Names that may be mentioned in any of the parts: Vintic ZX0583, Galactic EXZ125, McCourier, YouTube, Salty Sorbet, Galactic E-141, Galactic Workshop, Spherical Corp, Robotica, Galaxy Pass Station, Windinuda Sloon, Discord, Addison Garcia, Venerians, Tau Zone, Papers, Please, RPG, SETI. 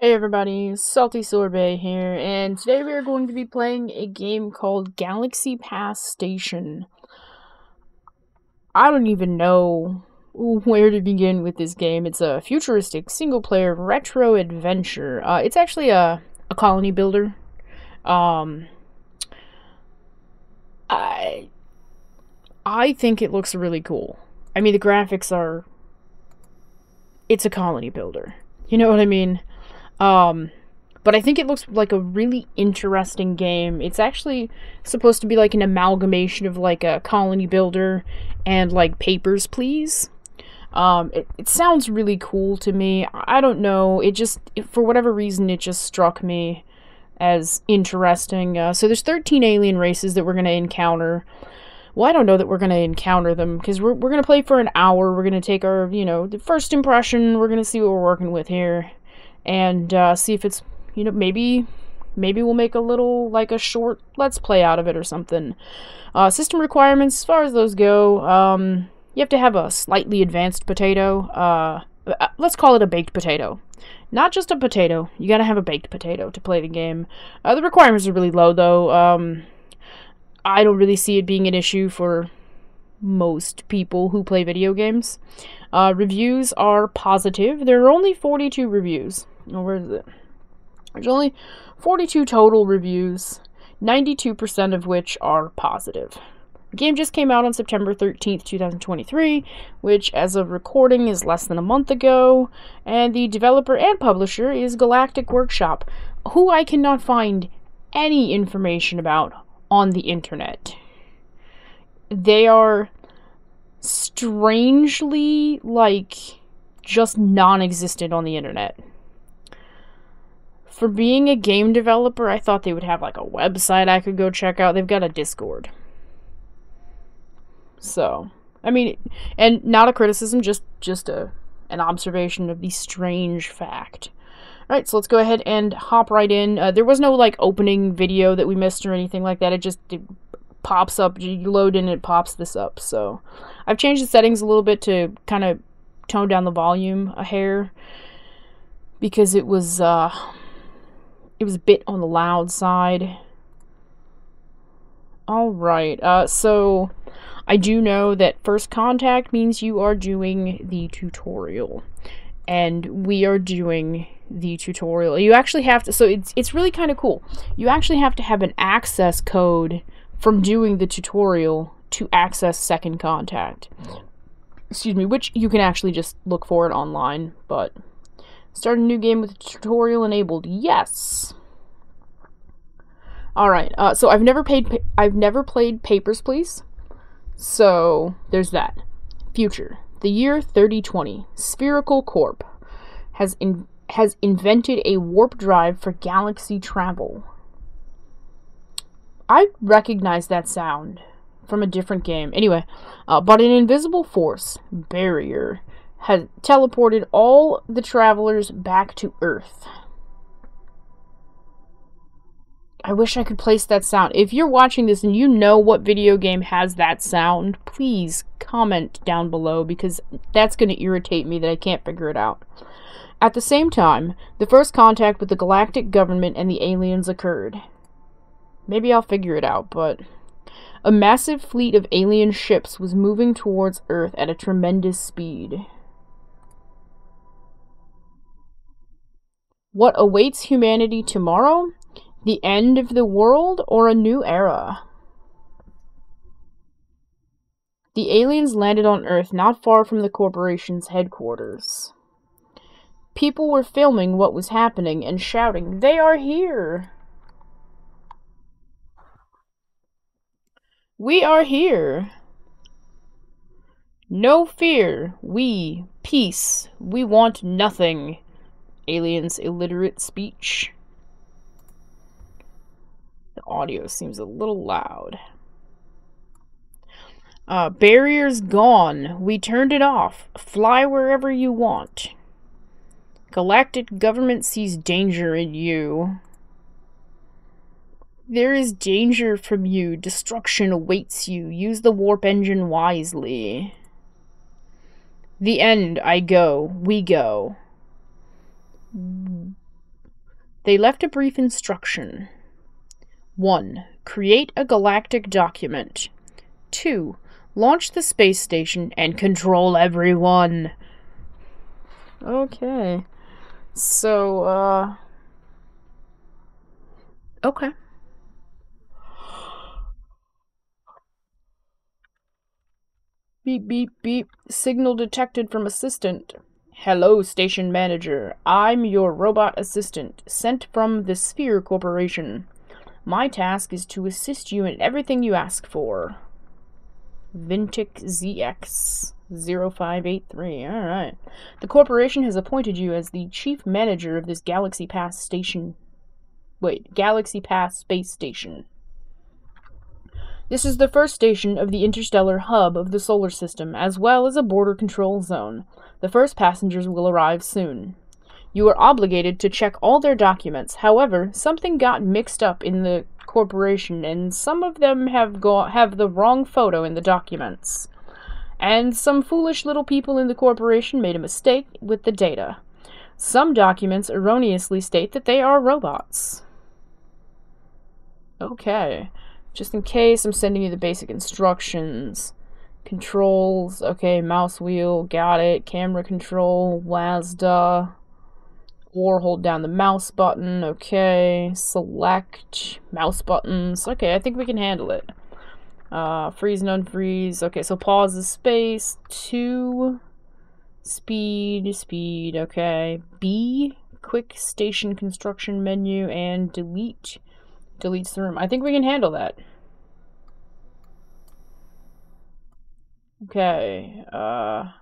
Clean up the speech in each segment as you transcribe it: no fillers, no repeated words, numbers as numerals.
Hey everybody, Salty Sorbet here, and today we are going to be playing a game called Galaxy Pass Station. I don't even know where to begin with this game. It's a futuristic single-player retro adventure. It's actually a colony builder. I think it looks really cool. I mean, the graphics are... It's a colony builder. You know what I mean? But I think it looks like a really interesting game. It's actually supposed to be like an amalgamation of like a colony builder and like Papers, Please. It sounds really cool to me. I don't know. For whatever reason, it just struck me as interesting. So there's 13 alien races that we're going to encounter. Well, I don't know that we're going to encounter them, because we're going to play for an hour. We're going to take our, you know, the first impression. We're going to see what we're working with here. And see if it's, you know, maybe we'll make a little, like a short Let's Play out of it or something. System requirements, as far as those go, you have to have a slightly advanced potato. Let's call it a baked potato. Not just a potato, you gotta have a baked potato to play the game. The requirements are really low, though. I don't really see it being an issue for most people who play video games. Reviews are positive. There are only 42 reviews. Oh, where is it? There's only 42 total reviews, 92% of which are positive. The game just came out on September 13th, 2023, which as of recording is less than a month ago, and the developer and publisher is Galactic Workshop, who I cannot find any information about on the internet. They are strangely, like, just non-existent on the internet. For being a game developer, I thought they would have, like, a website I could go check out. They've got a Discord. So, I mean, and not a criticism, just an observation of the strange fact. Alright, so let's go ahead and hop right in. There was no, like, opening video that we missed or anything like that. It pops up, you load in and it pops this up. So I've changed the settings a little bit to kind of tone down the volume a hair, because it was a bit on the loud side. Alright, so I do know that first contact means you are doing the tutorial, and we are doing the tutorial. You actually have to, so it's really kind of cool, you actually have to have an access code from doing the tutorial to access second contact. Excuse me, which you can actually just look for it online, but start a new game with tutorial enabled. Yes. All right. So I've never played Papers, Please. So there's that. Future. The year 3020. Spherical Corp has invented a warp drive for galaxy travel. I recognize that sound from a different game. Anyway, but an invisible force, barrier, has teleported all the travelers back to Earth. I wish I could place that sound. If you're watching this and you know what video game has that sound, please comment down below, because that's going to irritate me that I can't figure it out. At the same time, the first contact with the galactic government and the aliens occurred. Maybe I'll figure it out, but... A massive fleet of alien ships was moving towards Earth at a tremendous speed. What awaits humanity tomorrow? The end of the world or a new era? The aliens landed on Earth not far from the corporation's headquarters. People were filming what was happening and shouting, "They are here! We are here. No fear. We. Peace. We want nothing." Aliens' illiterate speech. The audio seems a little loud. Barrier's gone. We turned it off. Fly wherever you want. Galactic government sees danger in you. There is danger from you. Destruction awaits you. Use the warp engine wisely. The end. I go. We go. They left a brief instruction. 1. Create a galactic document. 2. Launch the space station and control everyone. Okay. So, okay. Beep, beep, beep. Signal detected from assistant. Hello, station manager. I'm your robot assistant, sent from the Sphere Corporation. My task is to assist you in everything you ask for. Vintic ZX0583. Alright. The corporation has appointed you as the chief manager of this Galaxy Pass Station. Wait, Galaxy Pass Space Station. This is the first station of the interstellar hub of the solar system, as well as a border control zone. The first passengers will arrive soon. You are obligated to check all their documents. However, something got mixed up in the corporation, and some of them have the wrong photo in the documents. And some foolish little people in the corporation made a mistake with the data. Some documents erroneously state that they are robots. Okay. Just in case, I'm sending you the basic instructions. Controls, okay, mouse wheel, got it. Camera control, WASDA. Or hold down the mouse button, okay. Select, mouse buttons. Okay, I think we can handle it. Freeze and unfreeze. Okay, so pause the space. 2. Speed, okay. B, quick station construction menu, and delete. Deletes the room. I think we can handle that. Okay, Oh.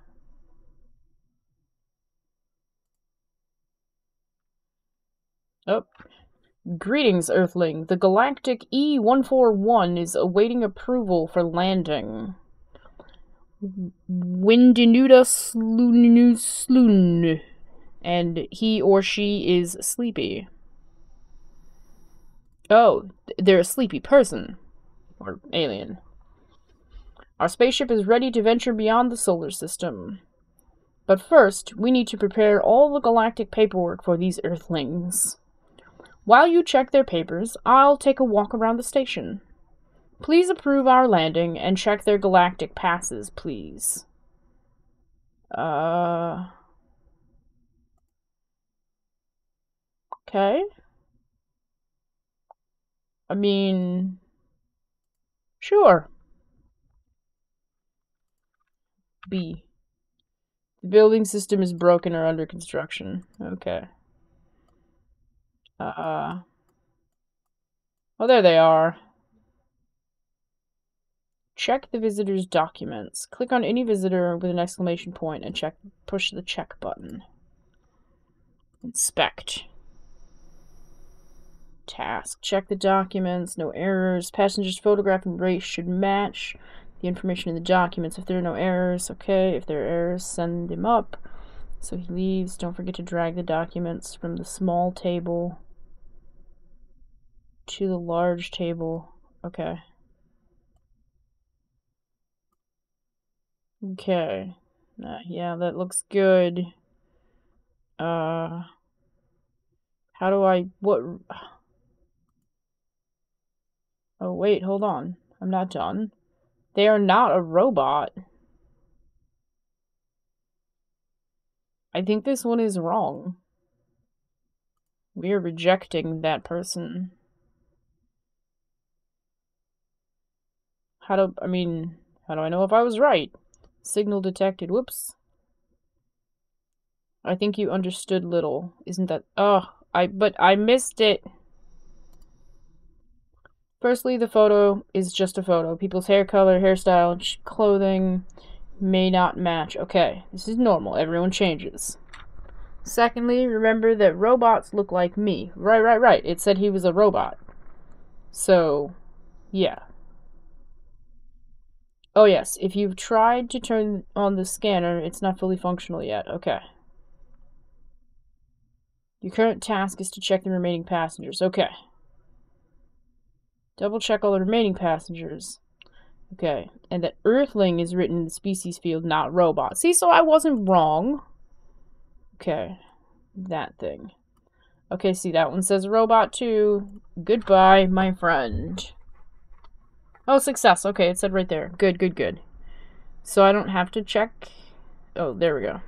Greetings, Earthling. The Galactic E-141 is awaiting approval for landing. Windinuda Sloon. And he or she is sleepy. Oh, they're a sleepy person. Or alien. Our spaceship is ready to venture beyond the solar system. But first, we need to prepare all the galactic paperwork for these Earthlings. While you check their papers, I'll take a walk around the station. Please approve our landing and check their galactic passes, please. Okay. I mean, sure. B. The building system is broken or under construction. Okay. Well, there they are. Check the visitor's documents. Click on any visitor with an exclamation point and check. Push the check button. Inspect. Task. Check the documents. No errors. Passenger's photograph and race should match the information in the documents. If there are no errors, okay. If there are errors, send them up. So he leaves. Don't forget to drag the documents from the small table to the large table. Okay. Okay. Yeah, that looks good. How do I... what... Oh, wait, hold on. I'm not done. They are not a robot. I think this one is wrong. We are rejecting that person. How do I know if I was right? Signal detected. Whoops. I think you understood little. Isn't that... Oh, but I missed it. Firstly, the photo is just a photo. People's hair color, hairstyle, clothing may not match. Okay, this is normal. Everyone changes. Secondly, remember that robots look like me. Right. It said he was a robot. So, yeah. Oh, yes. If you've tried to turn on the scanner, it's not fully functional yet. Okay. Your current task is to check the remaining passengers. Okay. Double check all the remaining passengers. Okay, and that Earthling is written in the species field, not robot. See, so I wasn't wrong. Okay, that thing. Okay, see, that one says robot 2. Goodbye, my friend. Oh, success. Okay, it said right there. Good, good, good. So I don't have to check. Oh, there we go.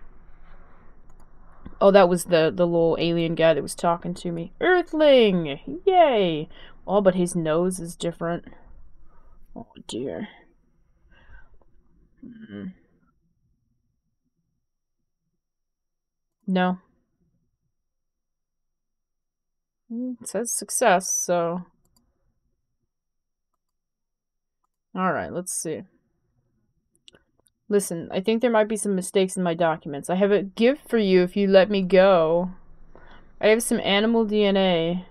Oh, that was the little alien guy that was talking to me. Earthling! Yay! Oh, but his nose is different. Oh, dear. Mm-mm. No. It says success, so... Alright, let's see. Listen, I think there might be some mistakes in my documents. I have a gift for you if you let me go. I have some animal DNA.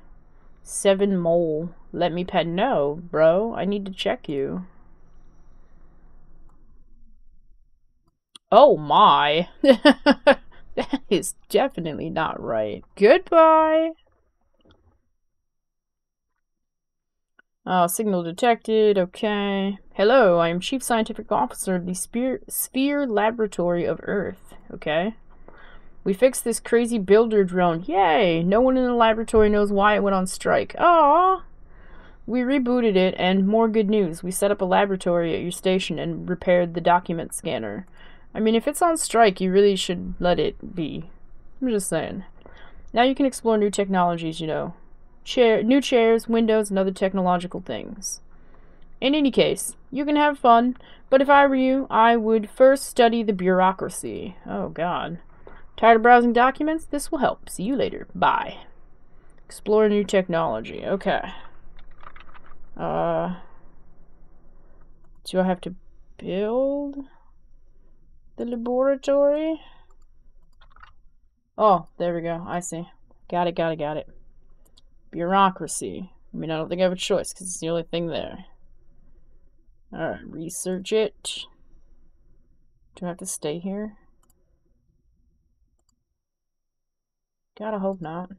7 mole. Let me pet. No, bro. I need to check you. Oh my. That is definitely not right. Goodbye. Signal detected, okay. Hello, I am Chief Scientific Officer of the Sphere Laboratory of Earth, okay. We fixed this crazy builder drone, yay! No one in the laboratory knows why it went on strike. Aww! We rebooted it, and more good news. We set up a laboratory at your station and repaired the document scanner. I mean, if it's on strike, you really should let it be. I'm just saying. Now you can explore new technologies, you know. New chairs, windows, and other technological things. In any case, you can have fun, but if I were you, I would first study the bureaucracy. Oh, God. Tired of browsing documents? This will help. See you later. Bye. Explore new technology. Okay. Do I have to build the laboratory? Oh, there we go. I see. Got it, got it, got it. Bureaucracy. I mean, I don't think I have a choice because it's the only thing there. Alright, research it. Do I have to stay here? Gotta hope not.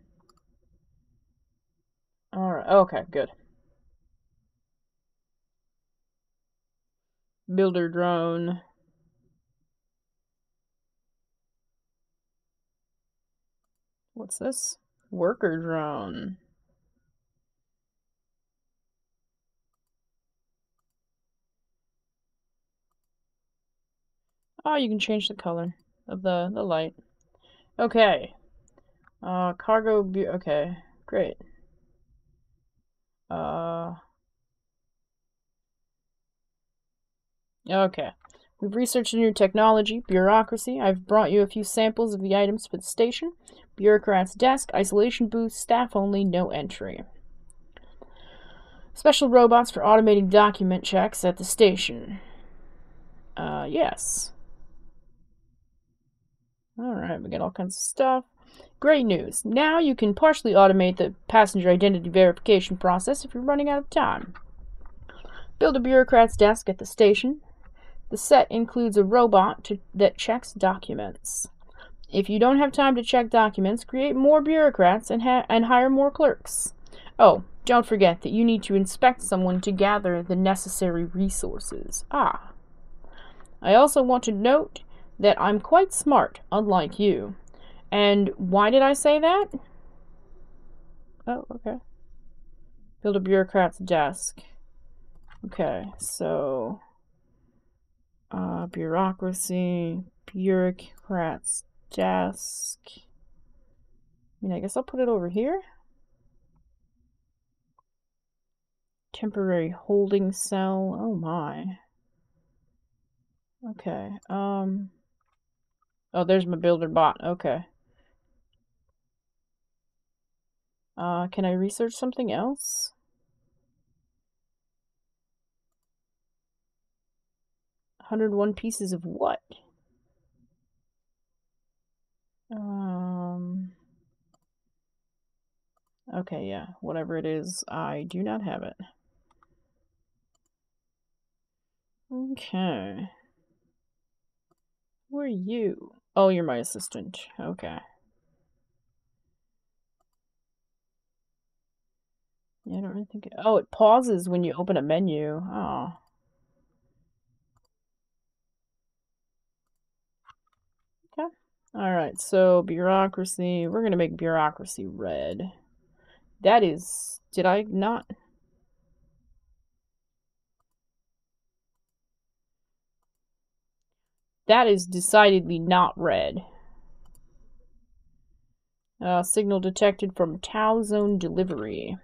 Alright, okay, good. Builder drone. What's this? Worker drone. Oh, you can change the color of the light. Okay. Cargo... okay. Great. Okay. We've researched new technology, bureaucracy. I've brought you a few samples of the items for the station. Bureaucrat's desk, isolation booth, staff only, no entry. Special robots for automating document checks at the station. Yes. Alright, we got all kinds of stuff. Great news. Now you can partially automate the passenger identity verification process if you're running out of time. Build a bureaucrat's desk at the station. The set includes a robot that checks documents. If you don't have time to check documents, create more bureaucrats and hire more clerks. Oh, don't forget that you need to inspect someone to gather the necessary resources. Ah. I also want to note that I'm quite smart, unlike you. And why did I say that? Oh, okay. Build a bureaucrat's desk. Okay, so... bureaucracy, bureaucrat's desk. I mean, I guess I'll put it over here. Temporary holding cell. Oh, my. Okay, oh, there's my builder bot. Okay. Can I research something else? $101 pieces of what? Okay, yeah. Whatever it is, I do not have it. Okay. Who are you? Oh, you're my assistant. Okay. Yeah, I don't really think... oh, it pauses when you open a menu. Oh. Alright, so bureaucracy. We're going to make bureaucracy red. That is... Did I not... That is decidedly not red. Signal detected from Tau Zone delivery.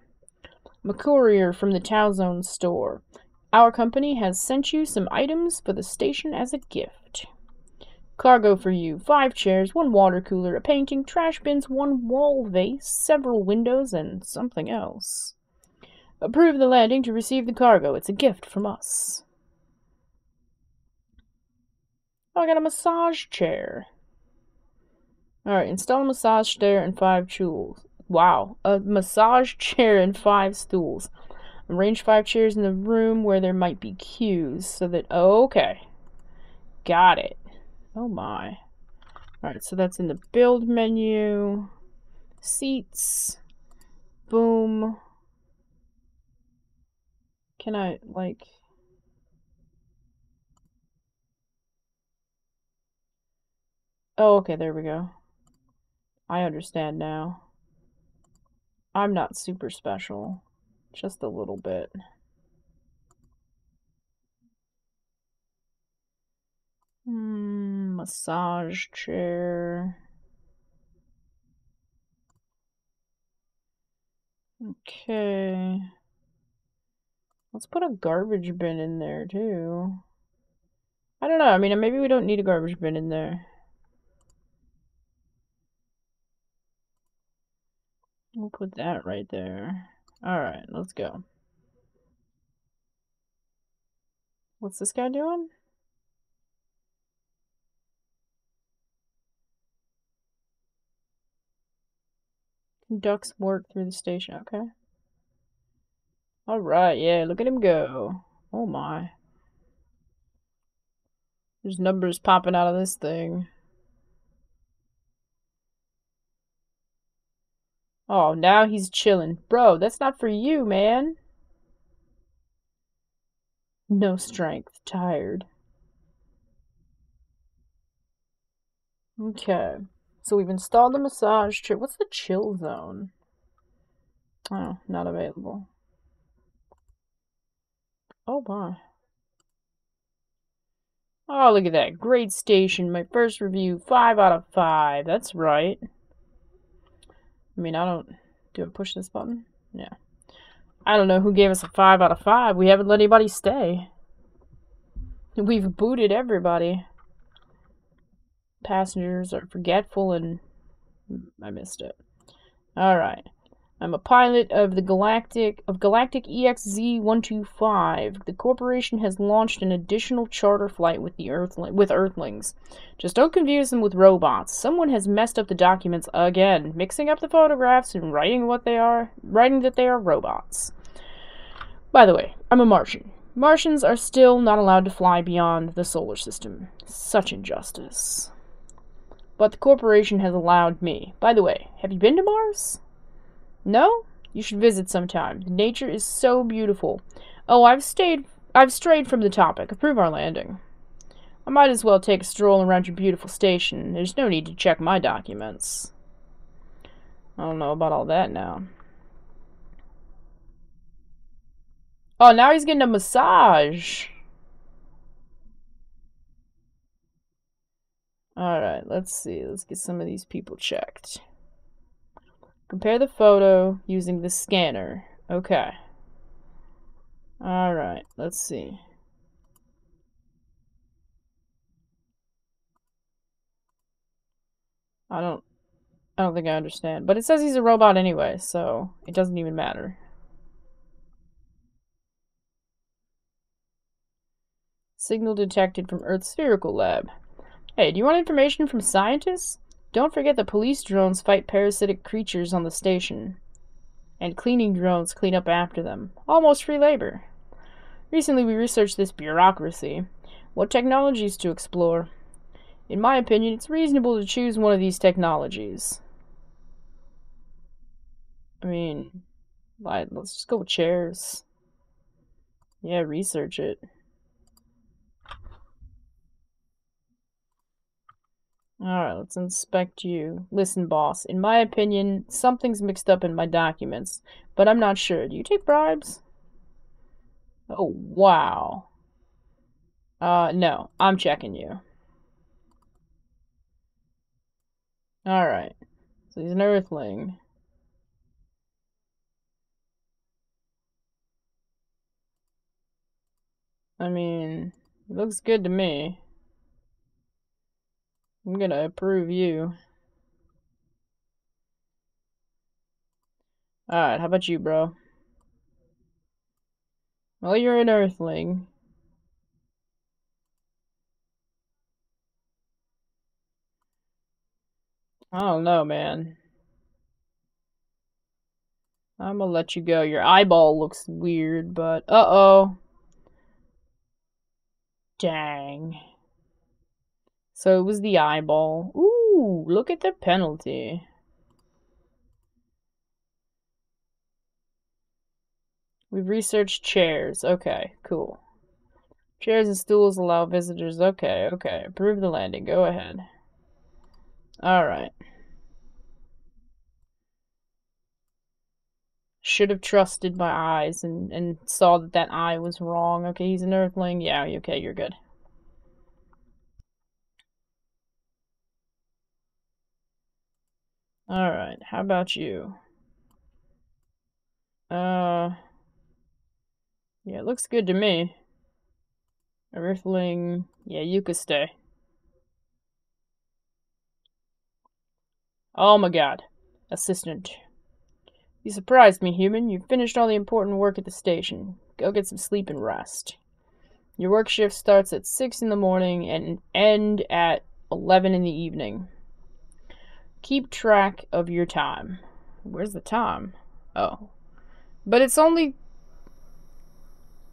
McCourier from the Tau Zone store. Our company has sent you some items for the station as a gift. Cargo for you. 5 chairs, 1 water cooler, a painting, trash bins, 1 wall vase, several windows, and something else. Approve the landing to receive the cargo. It's a gift from us. Oh, I got a massage chair. Alright, install a massage chair and 5 stools. Wow, a massage chair and 5 stools. Arrange 5 chairs in the room where there might be cues so that... Okay. Got it. Oh my. Alright, so that's in the build menu. Seats. Boom. Can I, like... Oh, okay, there we go. I understand now. I'm not super special. Just a little bit. Massage chair. Okay. Let's put a garbage bin in there, too. I don't know, I mean, maybe we don't need a garbage bin in there. We'll put that right there. Alright, let's go. What's this guy doing? Conducts work through the station. Okay. Alright, yeah, look at him go. Oh my. There's numbers popping out of this thing. Oh, now he's chilling. Bro, that's not for you, man. No strength. Tired. Okay. So we've installed the massage chair. What's the chill zone? Oh, not available. Oh, my. Oh, look at that. Great station. My first review. 5 out of 5. That's right. I mean, I don't... Do I push this button? Yeah. I don't know who gave us a 5 out of 5. We haven't let anybody stay. We've booted everybody. Passengers are forgetful and... I missed it. Alright. I'm a pilot of the Galactic EXZ125. The corporation has launched an additional charter flight with the Earthlings. Just don't confuse them with robots. Someone has messed up the documents again, mixing up the photographs and writing that they are robots. By the way, I'm a Martian. Martians are still not allowed to fly beyond the solar system. Such injustice. But the corporation has allowed me. By the way, have you been to Mars? No? You should visit sometime. Nature is so beautiful. Oh, I've strayed from the topic. Approve our landing. I might as well take a stroll around your beautiful station. There's no need to check my documents. I don't know about all that now. Oh, now he's getting a massage. Alright, let's see. Let's get some of these people checked. Compare the photo using the scanner. Okay. Alright, let's see. I don't think I understand. But it says he's a robot anyway, so it doesn't even matter. Signal detected from Earth's spherical lab. Hey, do you want information from scientists? Don't forget that police drones fight parasitic creatures on the station. And cleaning drones clean up after them. Almost free labor. Recently we researched this bureaucracy. What technologies to explore? In my opinion, it's reasonable to choose one of these technologies. I mean, let's just go with chairs. Yeah, research it. Alright, let's inspect you. Listen, boss, in my opinion, something's mixed up in my documents, but I'm not sure. Do you take bribes? Oh, wow. No, I'm checking you. Alright, so he's an Earthling. I mean, it looks good to me. I'm gonna approve you. Alright, how about you, bro? Well, you're an Earthling. I don't know, man. I'm gonna let you go. Your eyeball looks weird, but... uh-oh! Dang. So it was the eyeball. Ooh, look at the penalty. We've researched chairs. Okay, cool. Chairs and stools allow visitors. Okay, okay. Approve the landing. Go ahead. Alright. Should have trusted my eyes and saw that that eye was wrong. Okay, he's an Earthling. Yeah, okay, you're good. Alright, how about you? Yeah, it looks good to me. Earthling... yeah, you could stay. Oh my god. Assistant. You surprised me, human. You finished all the important work at the station. Go get some sleep and rest. Your work shift starts at 6 in the morning and end at 11 in the evening. Keep track of your time. Where's the time? Oh. But it's only...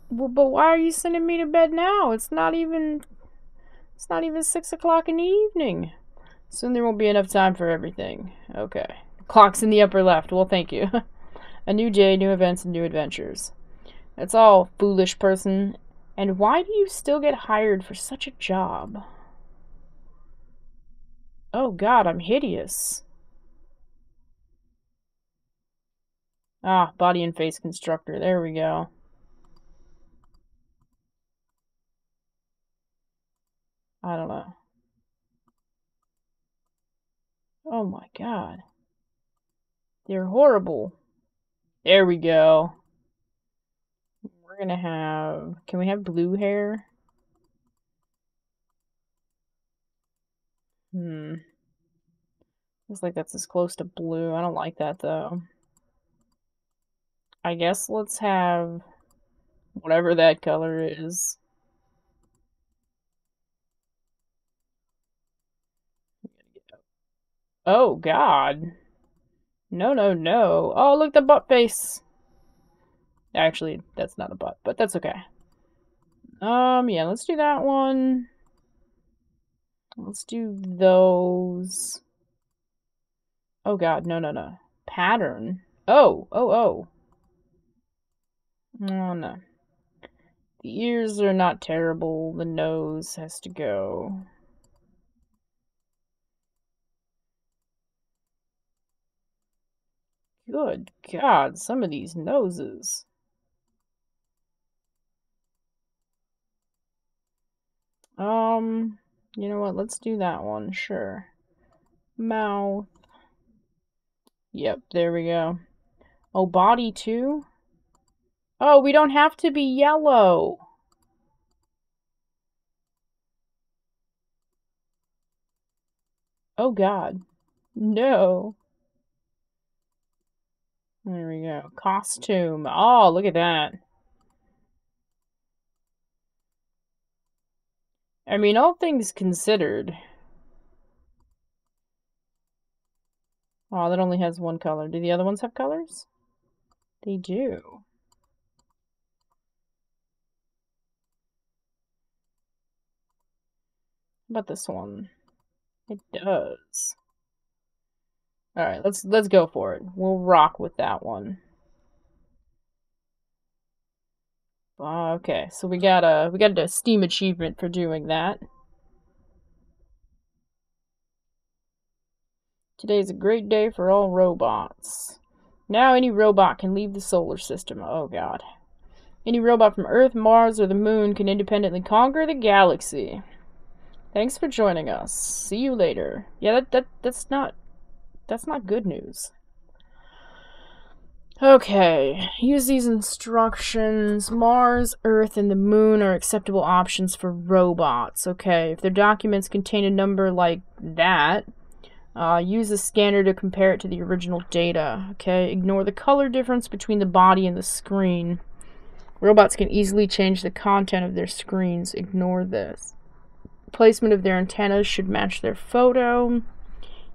well, but why are you sending me to bed now? It's not even 6 o'clock in the evening. Soon there won't be enough time for everything. Okay. Clock's in the upper left. Well, thank you. A new day, new events, and new adventures. That's all, foolish person. And why do you still get hired for such a job? Oh god, I'm hideous. Ah, body and face constructor. There we go. I don't know. Oh my god. They're horrible. There we go. We're gonna have... can we have blue hair? Looks like that's as close to blue. I don't like that, though. I guess let's have whatever that color is. Oh, god. No, no, no. Oh, look, the butt face. Actually, that's not a butt, but that's okay. Yeah, let's do that one. Let's do those. Oh god, no, no, no. Pattern. Oh, oh, oh. Oh, no. The ears are not terrible. The nose has to go. Good god, some of these noses. You know what, let's do that one, sure. Mouth. Yep, there we go. Oh, body too? Oh, we don't have to be yellow! Oh god. No. There we go. Costume. Oh, look at that. I mean, all things considered. Oh, that only has one color. Do the other ones have colors? They do. How about this one? It does. Alright, let's go for it. We'll rock with that one. Okay, so we got a Steam achievement for doing that. Today's a great day for all robots. Now any robot can leave the solar system. Oh god. Any robot from Earth, Mars, or the Moon can independently conquer the galaxy. Thanks for joining us. See you later. Yeah, that's not good news. Okay, use these instructions. Mars, Earth, and the Moon are acceptable options for robots. Okay, if their documents contain a number like that, use the scanner to compare it to the original data. Okay, ignore the color difference between the body and the screen. Robots can easily change the content of their screens. Ignore this. Placement of their antennas should match their photo.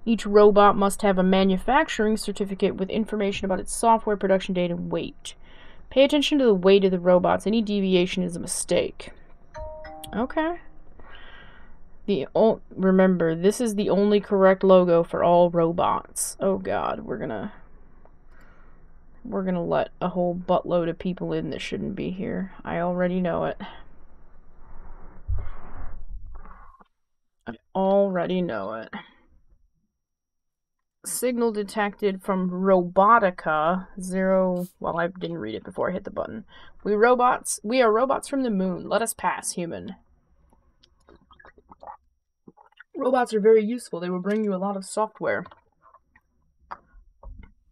Each robot must have a manufacturing certificate with information about its software, production date, and weight. Pay attention to the weight of the robots. Any deviation is a mistake. Okay. Remember, this is the only correct logo for all robots. Oh god, we're gonna let a whole buttload of people in that shouldn't be here. I already know it. I already know it. Signal detected from Robotica. Well, I didn't read it before I hit the button. We are robots from the moon. Let us pass, human. Robots are very useful. They will bring you a lot of software.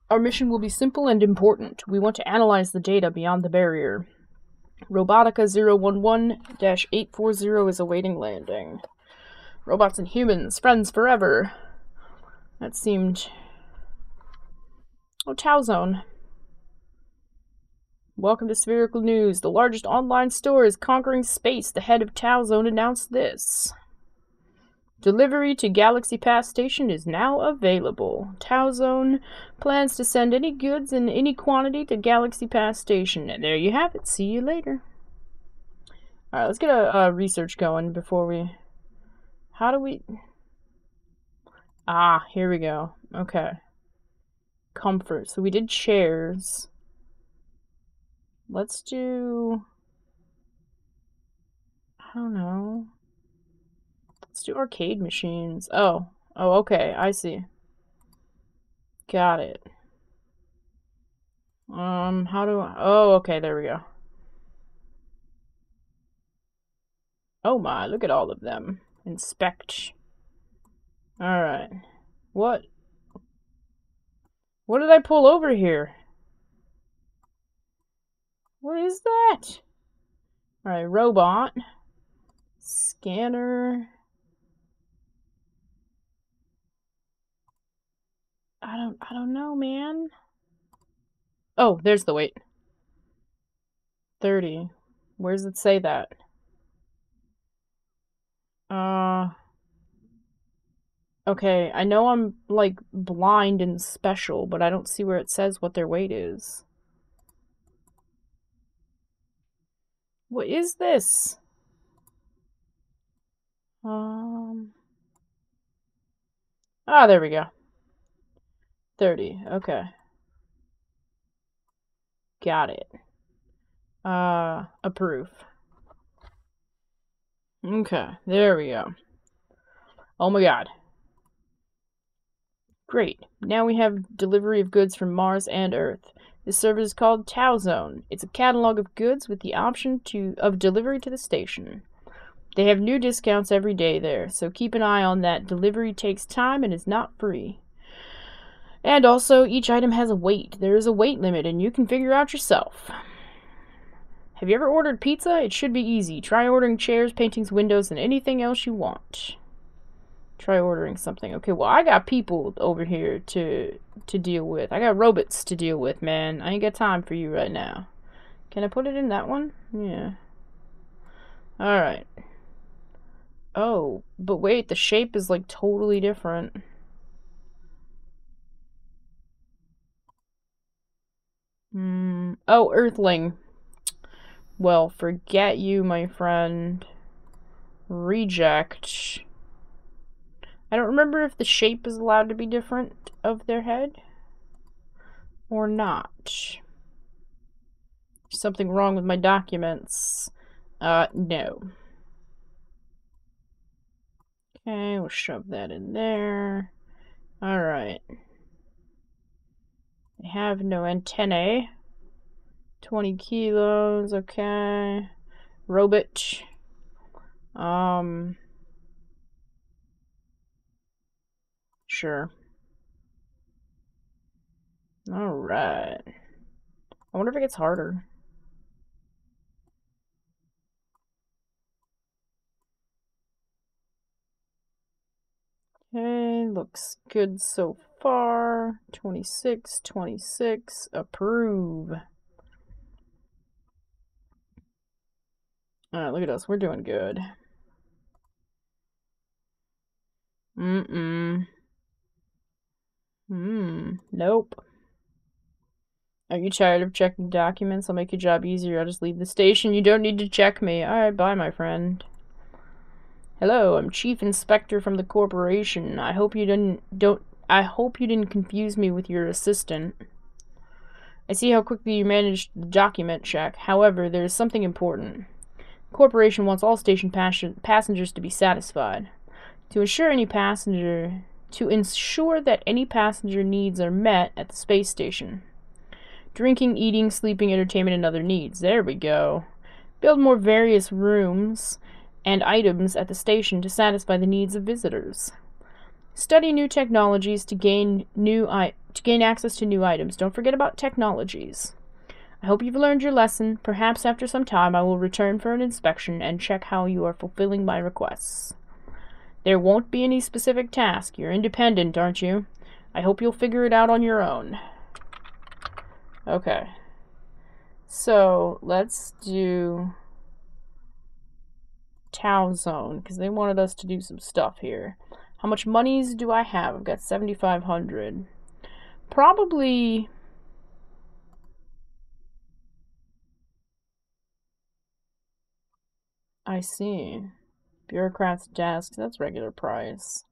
Our mission will be simple and important. We want to analyze the data beyond the barrier. Robotica 011-840 is awaiting landing. Robots and humans, friends forever. That seemed... Oh, Tau Zone. Welcome to Spherical News. The largest online store is conquering space. The head of Tau Zone announced this. Delivery to Galaxy Pass Station is now available. Tau Zone plans to send any goods in any quantity to Galaxy Pass Station. And there you have it. See you later. Alright, let's get a research going before we... How do we... Ah, here we go. Okay. Comfort. So we did chairs. Let's do... I don't know. Let's do arcade machines. Oh. Oh, okay. I see. Got it. How do I... Oh, okay. There we go. Oh my, look at all of them. Inspect... Alright. What did I pull over here? What is that? Alright, robot. Scanner. I don't know, man. Oh, there's the weight. 30. Where does it say that? Okay, I know I'm, like, blind and special, but I don't see where it says what their weight is. What is this? Ah, there we go. 30, okay. Got it. Approve. Okay, there we go. Oh my god. Great. Now we have delivery of goods from Mars and Earth. This service is called Tau Zone. It's a catalog of goods with the option of delivery to the station. They have new discounts every day there, so keep an eye on that. Delivery takes time and is not free. And also, each item has a weight. There is a weight limit, and you can figure out yourself. Have you ever ordered pizza? It should be easy. Try ordering chairs, paintings, windows, and anything else you want. Try ordering something. Okay, well, I got people over here to deal with. I got robots to deal with, man. I ain't got time for you right now. Can I put it in that one? Yeah. Alright. Oh, but wait, the shape is, like, totally different. Oh, Earthling. Well, forget you, my friend. Reject. I don't remember if the shape is allowed to be different of their head or not. There's something wrong with my documents. No. Okay, we'll shove that in there. Alright. I have no antennae. 20 kilos, okay. Robich. Sure. Alright. I wonder if it gets harder. Okay, looks good so far. 26, 26, approve. Alright, look at us. We're doing good. Nope. Are you tired of checking documents? I'll make your job easier. I'll just leave the station. You don't need to check me. Alright, bye, my friend. Hello, I'm Chief Inspector from the corporation. I hope you didn't confuse me with your assistant. I see how quickly you managed the document check. However, there is something important. The corporation wants all station passengers to be satisfied. To ensure that any passenger needs are met at the space station. Drinking, eating, sleeping, entertainment, and other needs. There we go. Build more various rooms and items at the station to satisfy the needs of visitors. Study new technologies to gain access to new items. Don't forget about technologies. I hope you've learned your lesson. Perhaps after some time I will return for an inspection and check how you are fulfilling my requests. There won't be any specific task. You're independent, aren't you? I hope you'll figure it out on your own. Okay. So, let's do Tau Zone, because they wanted us to do some stuff here. How much monies do I have? I've got 7,500. Probably... I see. Bureaucrat's desk. That's regular price.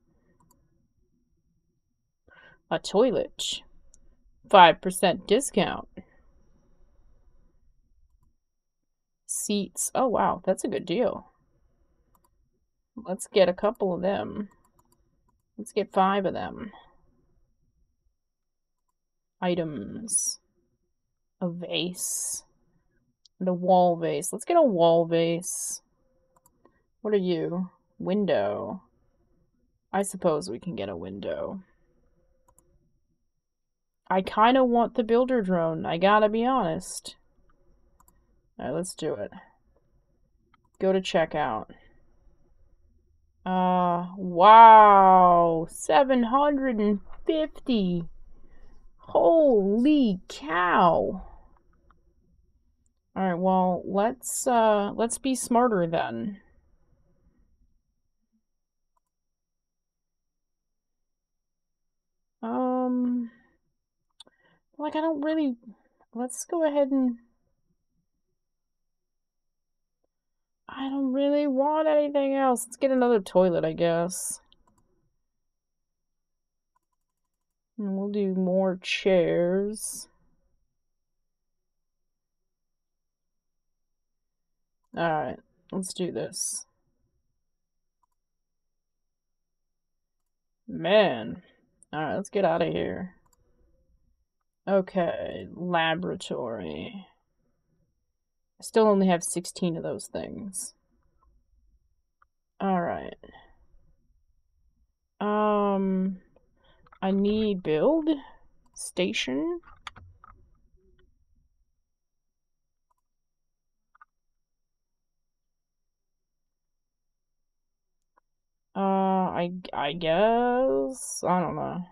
A toilet. 5% discount. Seats. Oh, wow. That's a good deal. Let's get a couple of them. Let's get 5 of them. Items. A vase. And a wall vase. Let's get a wall vase. What are you? Window. I suppose we can get a window. I kinda want the builder drone, I gotta be honest. Alright, let's do it. Go to checkout. Wow! 750! Holy cow! Alright, well, let's be smarter then. Like, I don't really... Let's go ahead and... I don't really want anything else. Let's get another toilet, I guess. And we'll do more chairs. Alright, let's do this. Man. Alright, let's get out of here. Okay, laboratory. I still only have 16 of those things. Alright. I need build station. I guess I don't know.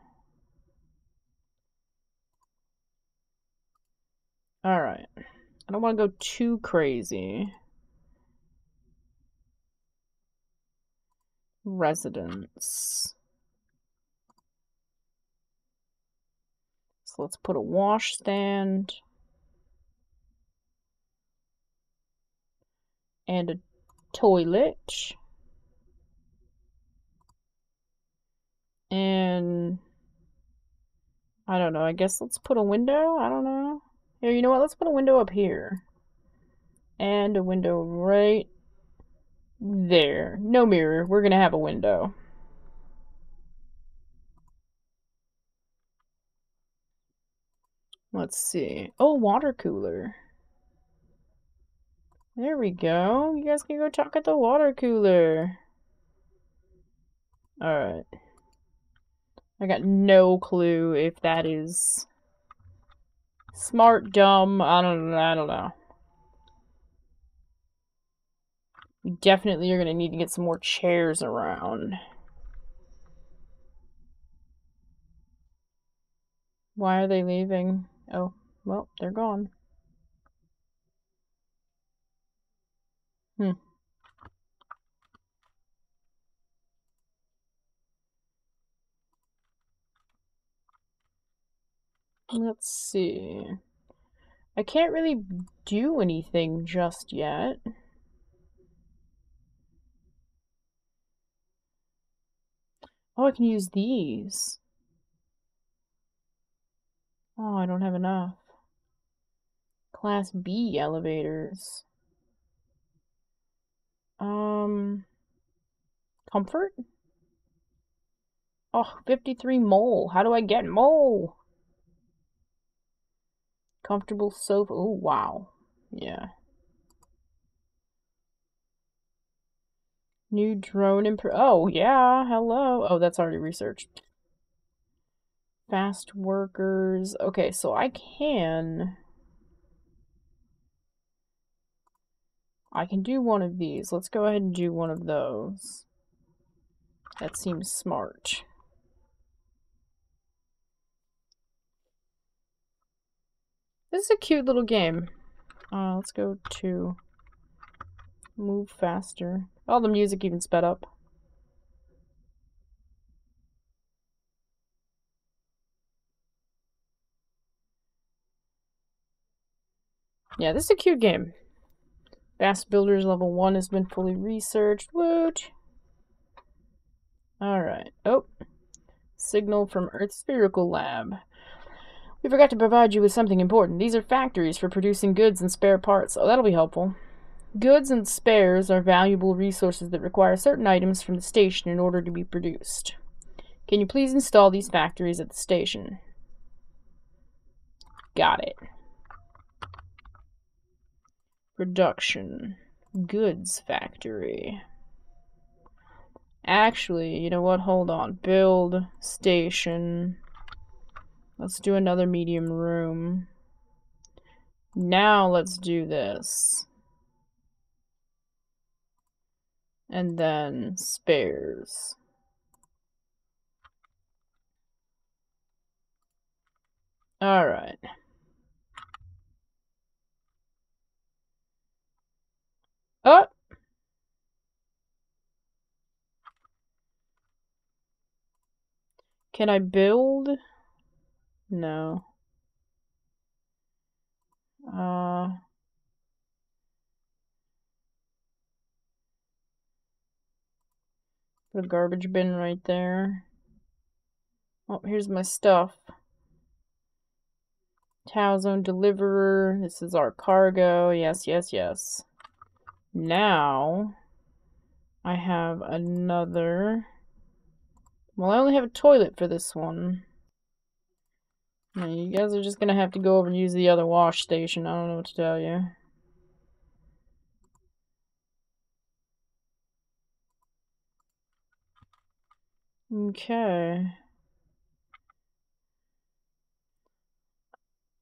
Alright. I don't want to go too crazy. Residence. So let's put a wash stand. And a toilet. And... I don't know. I guess let's put a window. I don't know. Here, you know what? Let's put a window up here. And a window right there. No mirror. We're gonna have a window. Let's see. Oh, water cooler. There we go. You guys can go talk at the water cooler. Alright. I got no clue if that is smart, dumb, I don't know. Definitely you're gonna need to get some more chairs around. Why are they leaving? Oh, well, they're gone. Let's see. I can't really do anything just yet. Oh, I can use these. Oh, I don't have enough. Class B elevators. Comfort? Oh, 53 mole. How do I get mole? Comfortable sofa. Oh, wow. Yeah. New drone oh, yeah. Hello. Oh, that's already researched. Fast workers. Okay, so I can do one of these. Let's go ahead and do one of those. That seems smart. This is a cute little game. Let's go to move faster. Oh, the music even sped up. Yeah, this is a cute game. Fast Builders level 1 has been fully researched. Woot! Alright. Oh. Signal from Earth's Spherical Lab. We forgot to provide you with something important. These are factories for producing goods and spare parts. Oh, that'll be helpful. Goods and spares are valuable resources that require certain items from the station in order to be produced. Can you please install these factories at the station? Got it. Production. Goods factory. Actually, you know what? Hold on. Build station. Let's do another medium room. Now let's do this. And then spares. Alright. Oh! Can I build? No. Put a garbage bin right there. Oh, here's my stuff. Tau Zone deliverer. This is our cargo. Yes, yes, yes. Now I have another. Well, I only have a toilet for this one. Now, you guys are just gonna have to go over and use the other wash station. I don't know what to tell you. Okay.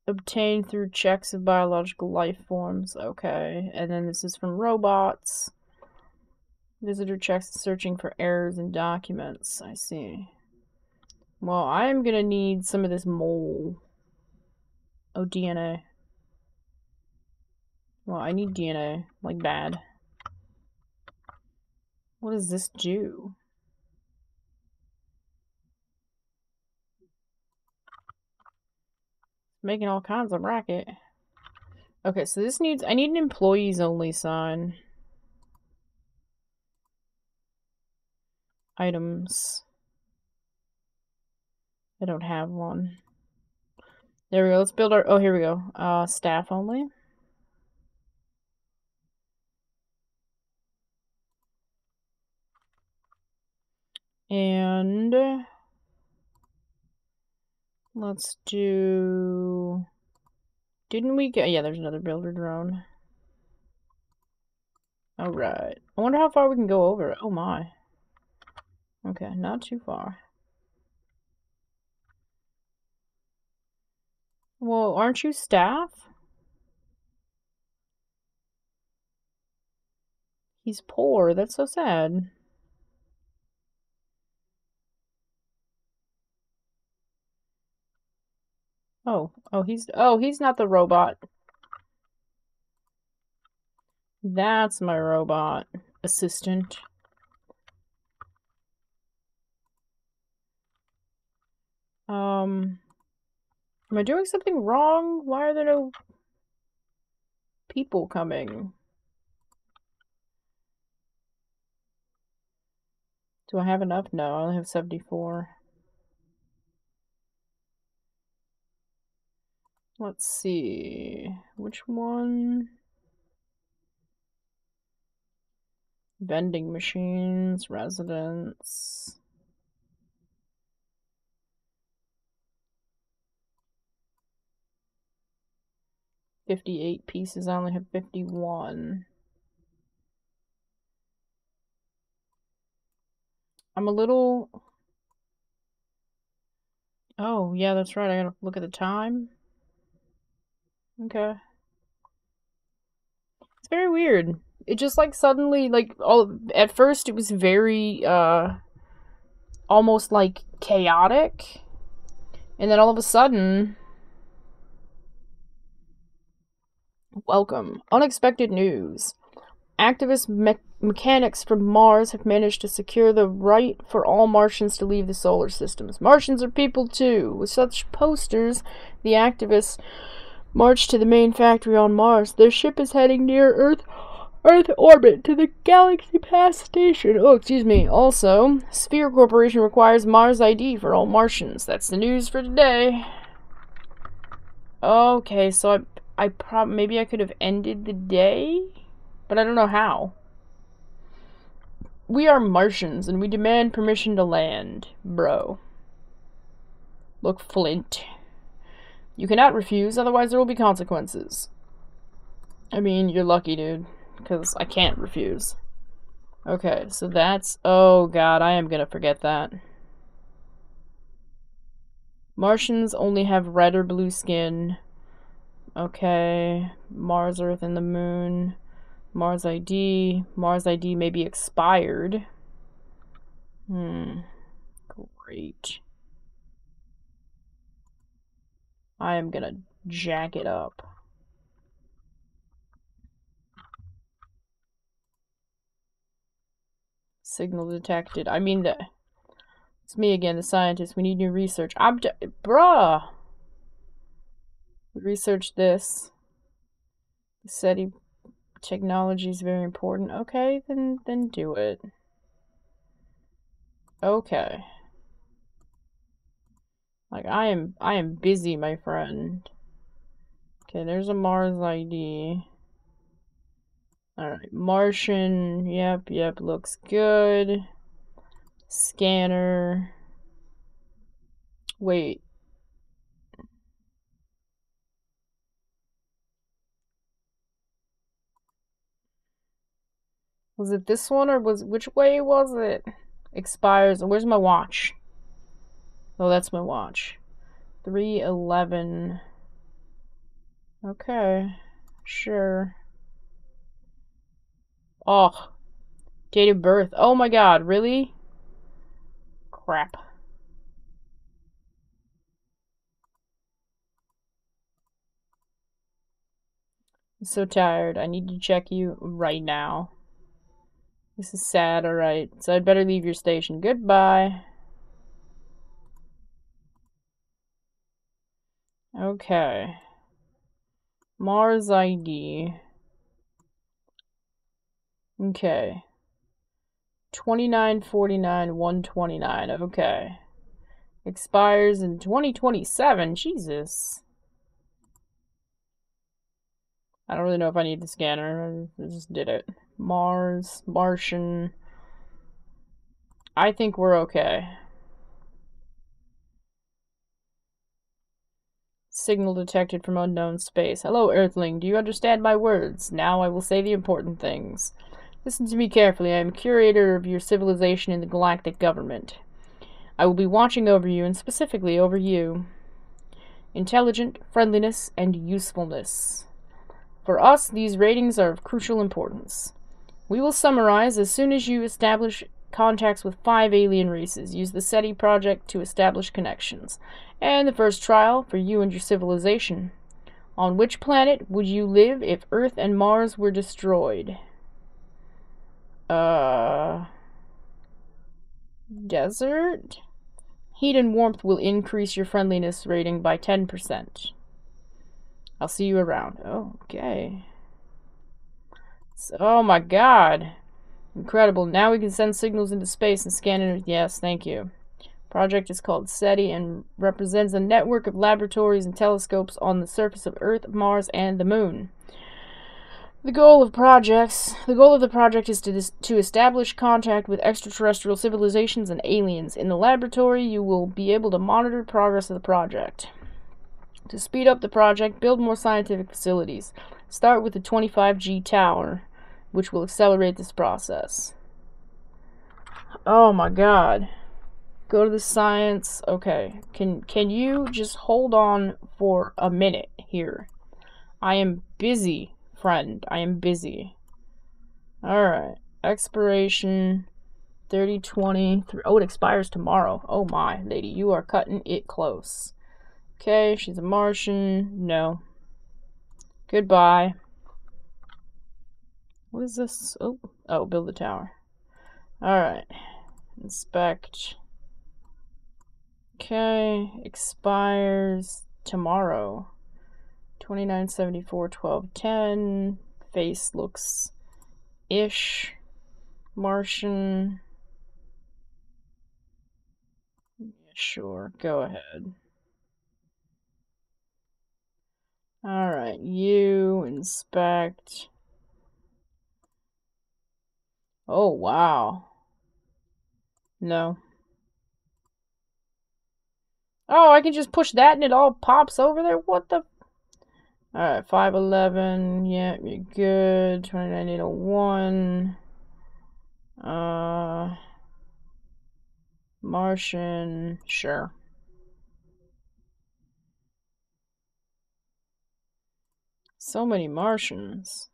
Obtained through checks of biological life forms. Okay. And then this is from robots. Visitor checks searching for errors in documents. I see. Well, I'm gonna need some of this mole. Oh, DNA. Well, I need DNA. Like, bad. What does this do? Making all kinds of racket. Okay, so this needs... I need an employees only sign. Items. I don't have one. There we go. Let's build our... Oh, here we go. Staff only. And... let's do Didn't we get... Yeah, there's another builder drone. Alright. I wonder how far we can go over it. Oh my. Okay, not too far. Well, aren't you staff? He's poor. That's so sad. Oh, he's not the robot. That's my robot assistant. Am I doing something wrong? Why are there no people coming? Do I have enough? No, I only have 74. Let's see, which one? Vending machines, residents. $58 pieces, I only have 51. I'm a little... Oh, yeah, that's right, I gotta look at the time. Okay. It's very weird. It just, like, suddenly, like, all... At first, it was very, almost, like, chaotic. And then all of a sudden... Welcome. Unexpected news. Activist mechanics from Mars have managed to secure the right for all Martians to leave the solar systems. Martians are people, too. With such posters, the activists... march to the main factory on Mars. Their ship is heading near Earth orbit to the Galaxy Pass Station. Oh, excuse me. Also, Sphere Corporation requires Mars ID for all Martians. That's the news for today. Okay, so maybe I could have ended the day, but I don't know how. We are Martians, and we demand permission to land, bro. Look, Flint. You cannot refuse, otherwise there will be consequences. I mean, you're lucky, dude, because I can't refuse. Okay, so that's... Oh, God, I am going to forget that. Martians only have red or blue skin. Okay, Mars, Earth, and the Moon. Mars ID. Mars ID may be expired. Great. I am gonna jack it up. Signal detected. I mean, it's me again, the scientist. We need new research. Bruh! We researched this. The SETI technology is very important. Okay, then do it. Okay. Like, I am busy, my friend. Okay, there's a Mars ID. Alright, Martian. Yep, looks good. Scanner. Wait. Was it this one, or which way was it? Expires. Where's my watch? Oh, that's my watch. 3:11. Okay. Sure. Oh. Date of birth. Oh my god, really? Crap. I'm so tired. I need to check you right now. This is sad, alright. So I'd better leave your station. Goodbye. Okay. Mars ID. Okay. 2949-129. Okay. Expires in 2027. Jesus. I don't really know if I need the scanner. I just did it. Mars. Martian. I think we're okay. signal detected from unknown space. Hello, Earthling. Do you understand my words? Now I will say the important things. Listen to me carefully. I am curator of your civilization in the galactic government. I will be watching over you, and specifically over you. Intelligent, friendliness, and usefulness. For us, these ratings are of crucial importance. We will summarize as soon as you establish contacts with 5 alien races. Use the SETI project to establish connections. And the first trial for you and your civilization. On which planet would you live if Earth and Mars were destroyed? Desert? Heat and warmth will increase your friendliness rating by 10%. I'll see you around. Okay. So, oh my god. Incredible. Now we can send signals into space and scan it. Yes, thank you. Project is called SETI and represents a network of laboratories and telescopes on the surface of Earth, Mars, and the Moon. The goal of the project is to establish contact with extraterrestrial civilizations and aliens. In the laboratory, you will be able to monitor progress of the project. To speed up the project, build more scientific facilities. Start with the 25G tower, which will accelerate this process. Oh my god. Go to the science. Okay. Can you just hold on for a minute here? I am busy. Friend, I am busy. Alright. Expiration 30/23. Oh, it expires tomorrow. Oh my, lady, you are cutting it close. Okay, she's a Martian. No. Goodbye. What is this? Oh, build the tower. Alright. Inspect. Okay. Expires tomorrow. 29/74/12/10. Face looks ish. Martian. Yeah, sure, go ahead. Alright, you inspect. Oh wow. No. Oh, I can just push that and it all pops over there? What the? Alright, 511, yeah, you're good. 29801. Martian, sure. So many Martians.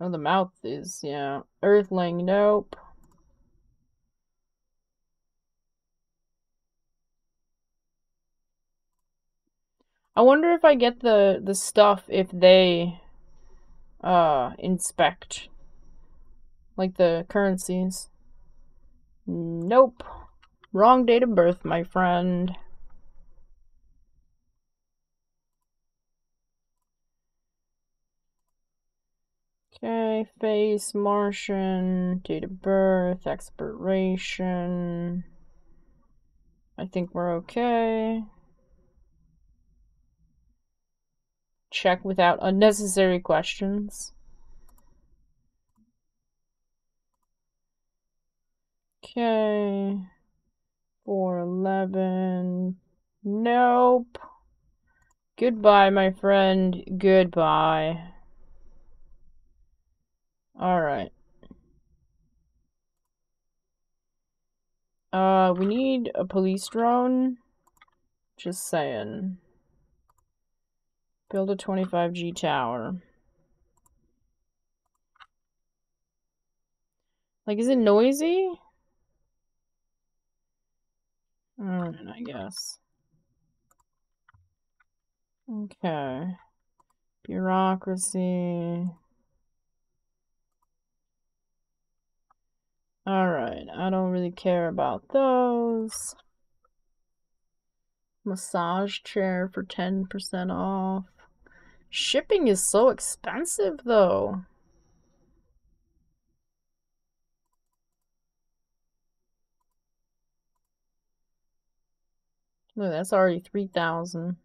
Oh, the mouth is, yeah. Earthling, nope. I wonder if I get the stuff if they inspect, like, the currencies. Nope. Wrong date of birth, my friend. Okay, face, Martian, date of birth, expiration. I think we're okay. Check without unnecessary questions. Okay. 411. Nope. Goodbye, my friend. Goodbye. Alright. We need a police drone. Just saying. Build a 25G tower. Like, is it noisy? I guess. Okay. Bureaucracy. Alright, I don't really care about those. Massage chair for 10% off. Shipping is so expensive, though. Look, that's already 3,000.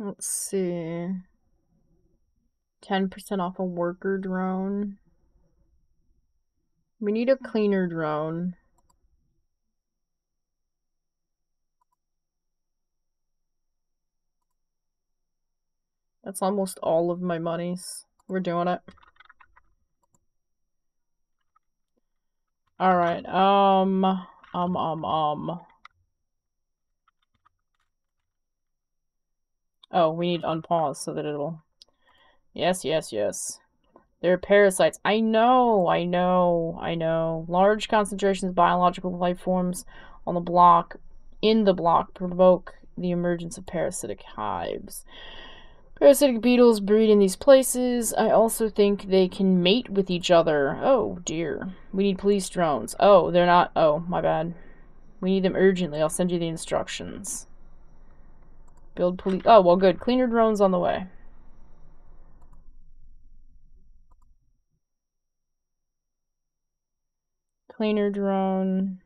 Let's see. 10% off a worker drone. We need a cleaner drone. That's almost all of my monies. We're doing it. Alright, Oh, we need to unpause so that it'll... Yes, yes, yes. They're parasites. I know, I know, I know. Large concentrations of biological life forms on the block, provoke the emergence of parasitic hives. Parasitic beetles breed in these places. I also think they can mate with each other. Oh, dear. We need police drones. Oh, they're not... Oh, my bad. We need them urgently. I'll send you the instructions. Build police... Oh, well, good. Cleaner drones on the way. Cleaner drone.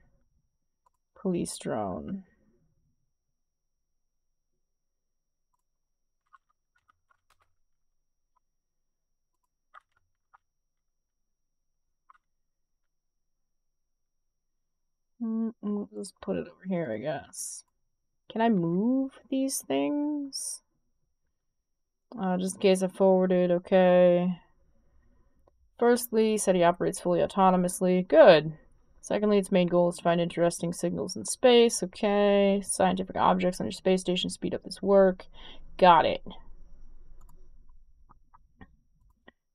Police drone. We'll just put it over here, I guess. Can I move these things? Just in case I forwarded, okay. Firstly, SETI operates fully autonomously. Good. Secondly, its main goal is to find interesting signals in space. Okay. Scientific objects on your space station speed up this work. Got it.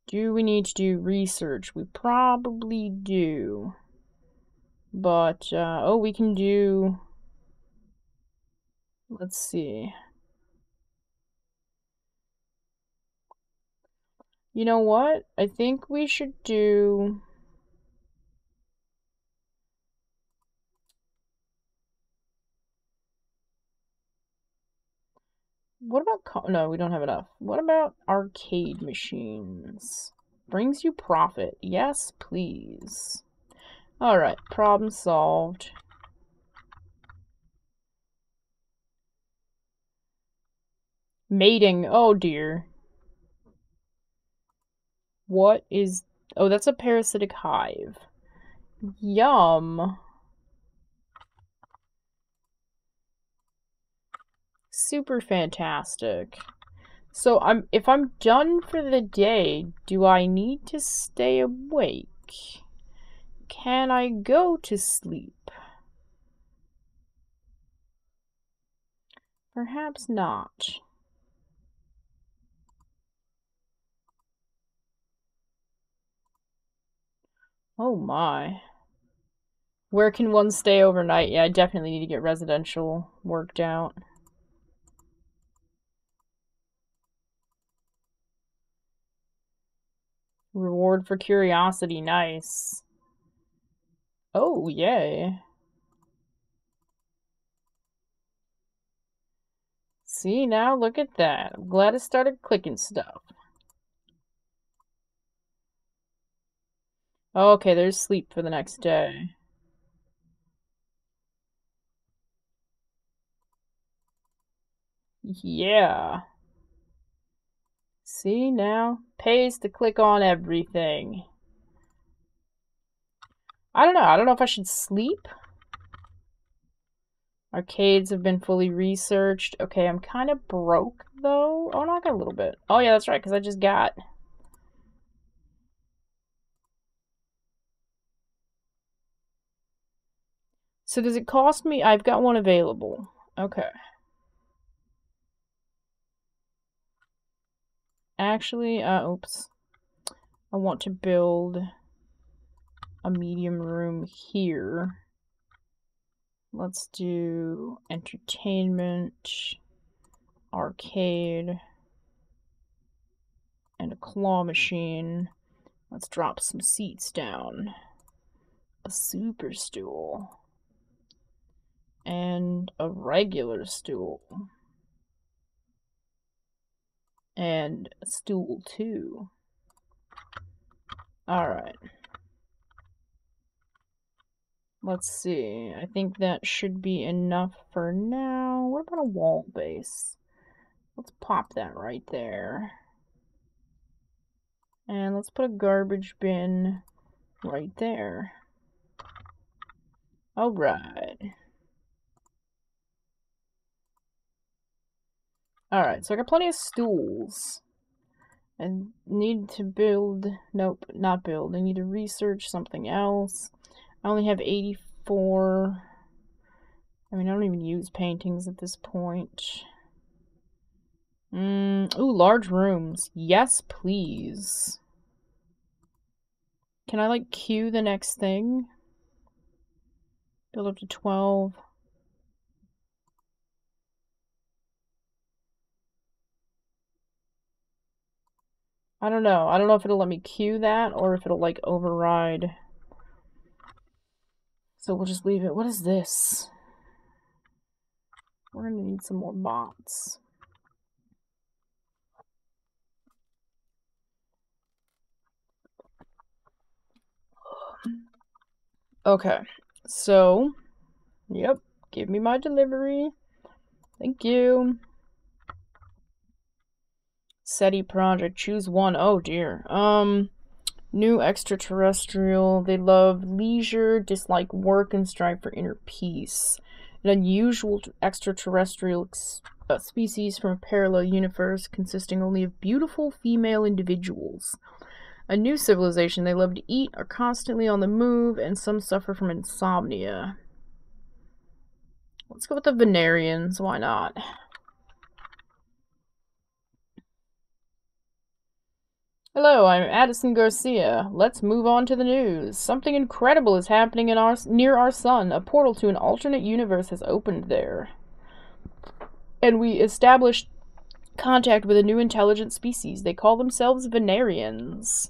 Do we need to do research? We probably do. But, oh, we can do, let's see. You know what? I think we should do, what about, no, we don't have enough. What about arcade machines? Brings you profit. Yes, please. Alright, problem solved. Mating, oh dear. What is... Oh, that's a parasitic hive. Yum. Super fantastic. So, if I'm done for the day, do I need to stay awake? Can I go to sleep? Perhaps not. Oh my. Where can one stay overnight? Yeah, I definitely need to get residential worked out. Reward for curiosity, nice. Oh, yay. See, now look at that. I'm glad I started clicking stuff. Okay, there's sleep for the next day. Yeah. See, now pays to click on everything. I don't know. I don't know if I should sleep. Arcades have been fully researched. Okay, I'm kind of broke, though. Oh, no, I got a little bit. Oh, yeah, that's right, because I just got... So does it cost me? I've got one available. Okay. Actually, oops. I want to build... a medium room here. Let's do entertainment, arcade, and a claw machine. Let's drop some seats down. A super stool. And a regular stool. And a stool too. Alright. Let's see, I think that should be enough for now. What about a wall base? Let's pop that right there. And let's put a garbage bin right there. All right. All right, so I got plenty of stools. I need to build, nope, not build. I need to research something else. I only have 84. I mean, I don't even use paintings at this point. Ooh, large rooms. Yes, please. Can I, like, queue the next thing? Build up to 12. I don't know. I don't know if it'll let me queue that or if it'll, like, override. So we'll just leave it. What is this? We're gonna need some more bots. Okay, so, yep, give me my delivery. Thank you. SETI project, choose one. Oh dear. New extraterrestrial. They love leisure, dislike work, and strive for inner peace. An unusual extraterrestrial species from a parallel universe consisting only of beautiful female individuals. A new civilization, they love to eat, are constantly on the move, and some suffer from insomnia. Let's go with the Venerians, why not? Hello, I'm Addison Garcia. Let's move on to the news. Something incredible is happening in near our sun. A portal to an alternate universe has opened there. And we established contact with a new intelligent species. They call themselves Venerians.